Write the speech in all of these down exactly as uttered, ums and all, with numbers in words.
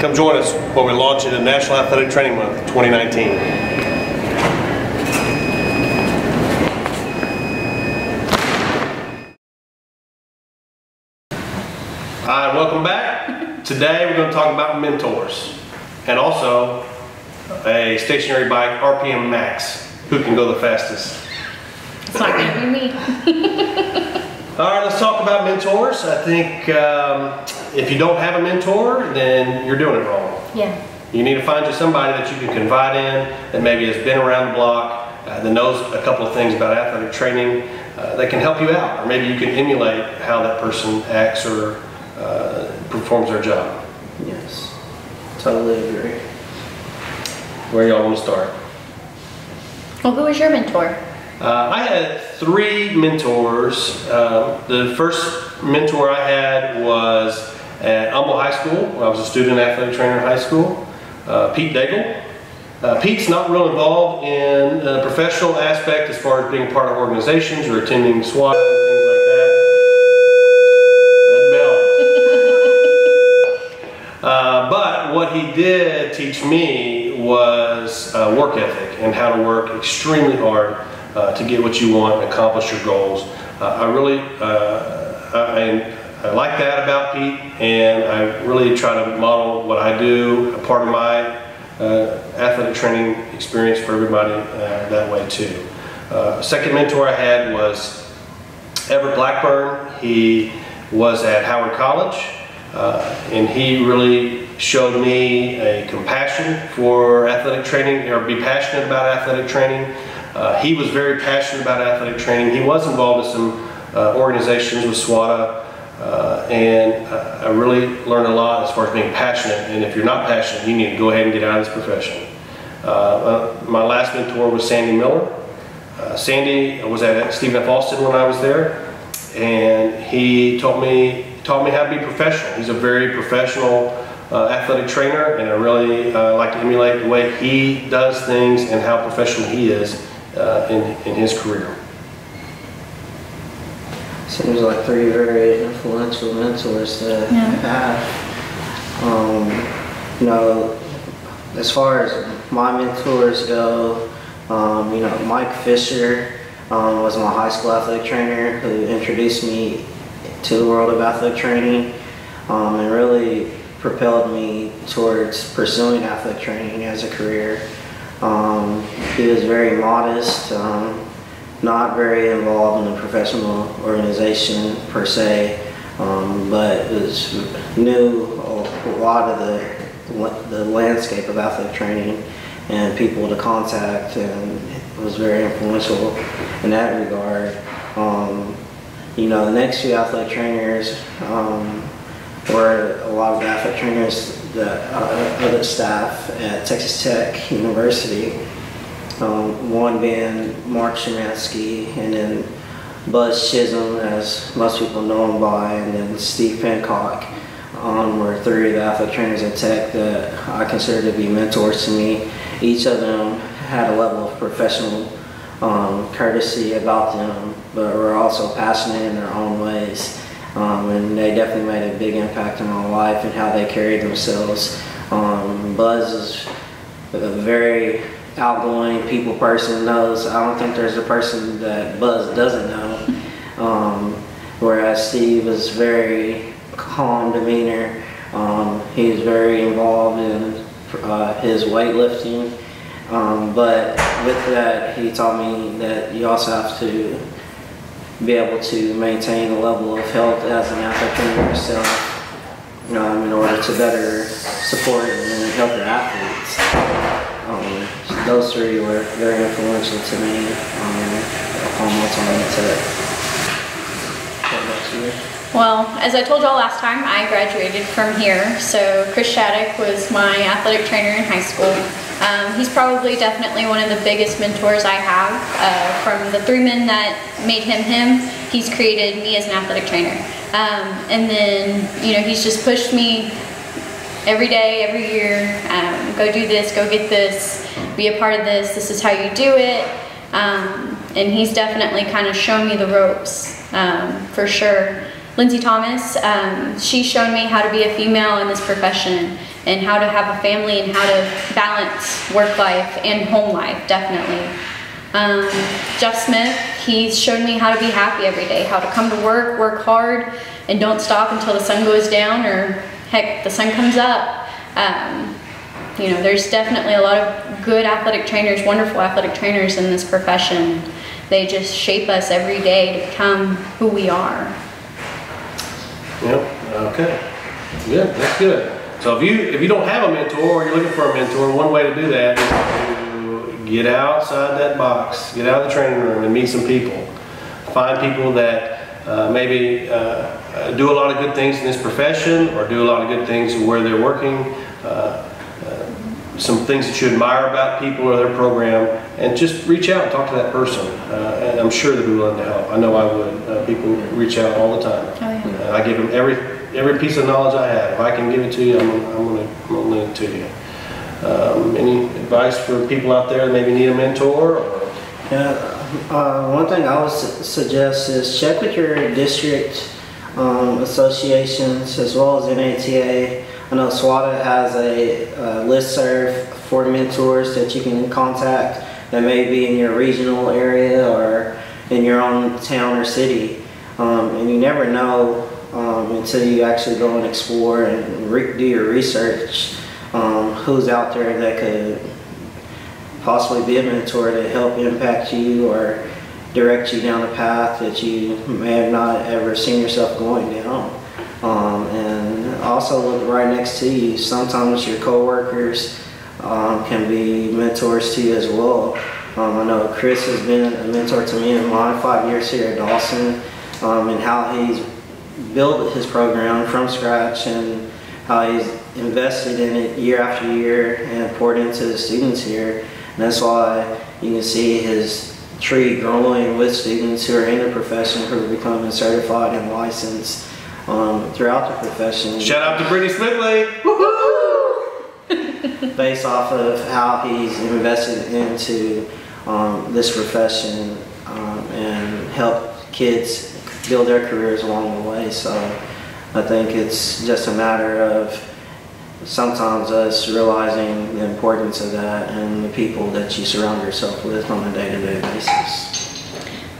Come join us while we launch into National Athletic Training Month twenty nineteen. Hi, right, welcome back. Today we're going to talk about mentors and also a stationary bike, R P M Max. Who can go the fastest? It's not going to be me. All right, let's talk about mentors. I think um, if you don't have a mentor, then you're doing it wrong. Yeah. You need to find you somebody that you can confide in, that maybe has been around the block, uh, that knows a couple of things about athletic training, uh, that can help you out, or maybe you can emulate how that person acts or Uh, performs their job. Yes, totally agree. Where y'all want to start? Well, who was your mentor? Uh, I had three mentors. Uh, the first mentor I had was at Humble High School, where I was a student athletic trainer in high school, uh, Pete Daigle. Uh, Pete's not real involved in the professional aspect as far as being part of organizations or attending SWOTA. Uh, but what he did teach me was uh, work ethic and how to work extremely hard uh, to get what you want and accomplish your goals. Uh, I really, uh, I, I like that about Pete, and I really try to model what I do, a part of my uh, athletic training experience for everybody uh, that way too. Uh, second mentor I had was Everett Blackburn. He was at Howard College. Uh, and he really showed me a compassion for athletic training, or be passionate about athletic training. Uh, he was very passionate about athletic training. He was involved in some uh, organizations with SWOTA, uh, and uh, I really learned a lot as far as being passionate, and if you're not passionate, you need to go ahead and get out of this profession. Uh, uh, my last mentor was Sandy Miller. Uh, Sandy was at Stephen F. Austin when I was there, and he told me taught me how to be professional. He's a very professional uh, athletic trainer, and I really uh, like to emulate the way he does things and how professional he is uh, in, in his career. Seems like three very influential mentors that yeah. have. Um, you know, as far as my mentors go, um, you know, Mike Fisher um, was my high school athletic trainer who introduced me to the world of athletic training um, and really propelled me towards pursuing athletic training as a career. Um, he was very modest, um, not very involved in the professional organization per se, um, but was, knew a lot of the the landscape of athletic training and people to contact, and was very influential in that regard. Um, You know, the next few athletic trainers um, were a lot of the athletic trainers, the uh, other staff at Texas Tech University, um, one being Mark Szymanski, and then Buzz Chisholm, as most people know him by, and then Steve Pencock um, were three of the athletic trainers at Tech that I consider to be mentors to me. Each of them had a level of professional um, courtesy about them, but we're also passionate in their own ways. Um, and they definitely made a big impact on my life and how they carried themselves. Um, Buzz is a very outgoing people person, knows, I don't think there's a person that Buzz doesn't know. Um, whereas Steve was very calm demeanor. Um, he was very involved in uh, his weightlifting. Um, but with that, he taught me that you also have to be able to maintain a level of health as an athletic trainer yourself um, in order to better support and help your athletes. Um, so those three were very influential to me um, upon my time at Tech. What about you? Well, as I told y'all last time, I graduated from here. So Chris Shattuck was my athletic trainer in high school. Um, he's probably definitely one of the biggest mentors I have. Uh, from the three men that made him him, he's created me as an athletic trainer. Um, and then, you know, he's just pushed me every day, every year, um, go do this, go get this, be a part of this, this is how you do it. Um, and he's definitely kind of shown me the ropes, um, for sure. Lindsay Thomas, um, she's shown me how to be a female in this profession. and how to have a family and how to balance work life and home life, definitely. Um, Jeff Smith, he's shown me how to be happy every day, how to come to work, work hard, and don't stop until the sun goes down or, heck, the sun comes up. Um, you know, there's definitely a lot of good athletic trainers, wonderful athletic trainers in this profession. They just shape us every day to become who we are. Yep, okay. Yeah, that's good. So if you, if you don't have a mentor or you're looking for a mentor, one way to do that is to get outside that box, get out of the training room and meet some people. Find people that uh, maybe uh, do a lot of good things in this profession or do a lot of good things where they're working, uh, uh, some things that you admire about people or their program, and just reach out and talk to that person. Uh, and I'm sure they'll be willing to help. I know I would. Uh, people reach out all the time. Oh, yeah. uh, I give them every, every piece of knowledge I have. If I can give it to you, I'm, I'm gonna, I'm gonna lend it to you. Um, any advice for people out there that maybe need a mentor? Or? Yeah, uh, one thing I would su suggest is check with your district um, associations as well as N A T A. I know SWOTA has a uh, listserv for mentors that you can contact that may be in your regional area or in your own town or city. Um, and you never know um, until you actually go and explore and re do your research. Um, who's out there that could possibly be a mentor to help impact you or direct you down a path that you may have not ever seen yourself going down. Um, and also look right next to you. Sometimes your coworkers um, can be mentors to you as well. Um, I know Chris has been a mentor to me in my five years here at Dawson, um, and how he's built his program from scratch and how he's invested in it year after year and poured into the students here. And that's why you can see his tree growing with students who are in the profession, who are becoming certified and licensed um, throughout the profession. Shout out to Brittany Splitley! Woo-hoo! Based off of how he's invested into um, this profession um, and helped kids build their careers along the way. So I think it's just a matter of sometimes us realizing the importance of that and the people that you surround yourself with on a day-to-day basis.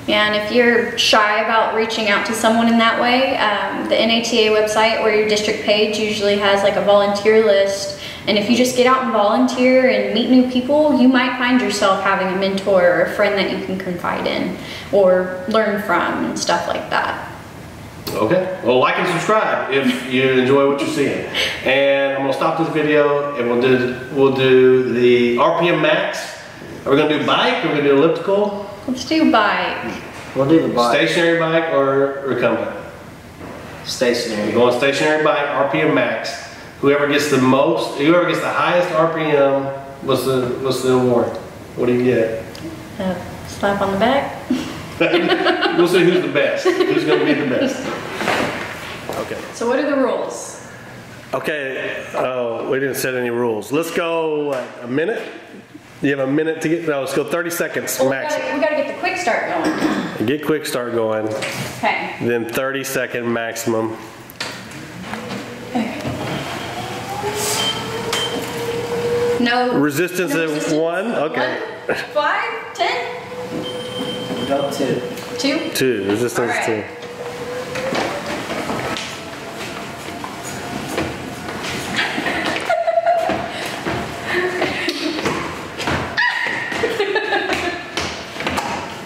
And if you're shy about reaching out to someone in that way, um, the N A T A website or your district page usually has like a volunteer list. And if you just get out and volunteer and meet new people, you might find yourself having a mentor or a friend that you can confide in or learn from and stuff like that. Okay, well, like and subscribe if you enjoy what you're seeing. And I'm gonna stop this video and we'll do we'll do the R P M Max. Are we gonna do bike? Are we gonna do elliptical? Let's do bike. We'll do the bike. Stationary bike or recumbent? Stationary. We're going stationary bike, R P M Max. Whoever gets the most, whoever gets the highest R P M, what's the what's the award? What do you get? Uh, slap on the back. We'll see who's the best. Who's going to be the best. Okay. So what are the rules? Okay. Oh, we didn't set any rules. Let's go uh, a minute. You have a minute to get, no, let's go thirty seconds well, max. We got to get the quick start going. Get quick start going. Okay. Then thirty second maximum. Okay. No. Resistance no at resistance. one. Okay. One, five, ten. About two. Two? Two. Resistance right. Two.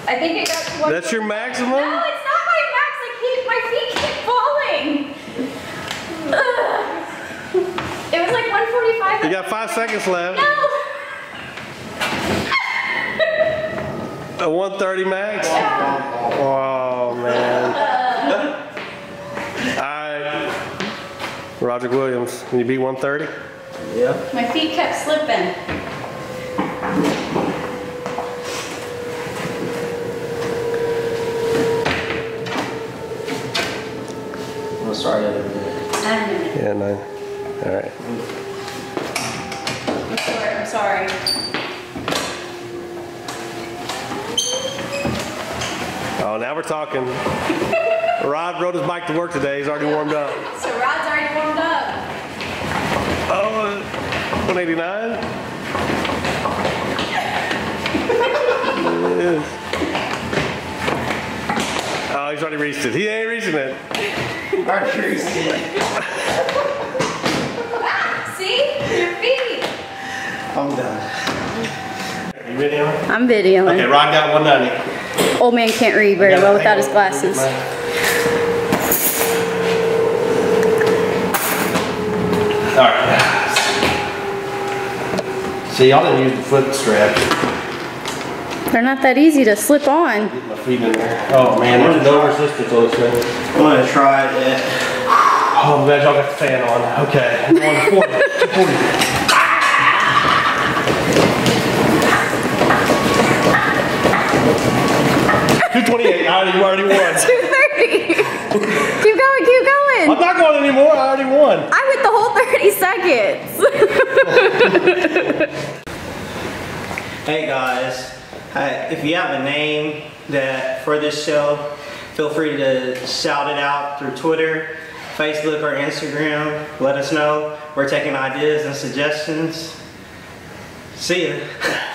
I think it got to one. That's your maximum? No, it's not my max. I keep, my feet keep falling. Ugh. It was like one forty-five. You got five seconds left. No. A one thirty max? Yeah. Oh man. Uh, Alright. Roger Williams, can you beat one thirty? Yeah. My feet kept slipping. I'm gonna start at a minute. I don't know. Yeah, nine. Alright. I'm sorry, I'm sorry. Oh, now we're talking. Rod rode his bike to work today. He's already warmed up. So Rod's already warmed up. Oh, one eighty-nine? Yes. Oh, he's already reached it. He ain't reaching it. I'm reaching it. See? Your feet. I'm done. You videoing? I'm videoing. Okay, Ron got one ninety. Old man can't read very well without his glasses. All right. See, y'all didn't use the foot strap. They're not that easy to slip on. Get my feet in there. Oh man, there's no resistance on this thing. I'm gonna try it. Oh, I'm glad y'all got the fan on. Okay. I'm going forward. two forty. two twenty-eight. I already won. two thirty. Keep going. Keep going. I'm not going anymore, I already won. I went the whole thirty seconds. Hey guys, uh, if you have a name that for this show, feel free to shout it out through Twitter, Facebook, or Instagram. Let us know. We're taking ideas and suggestions. See ya.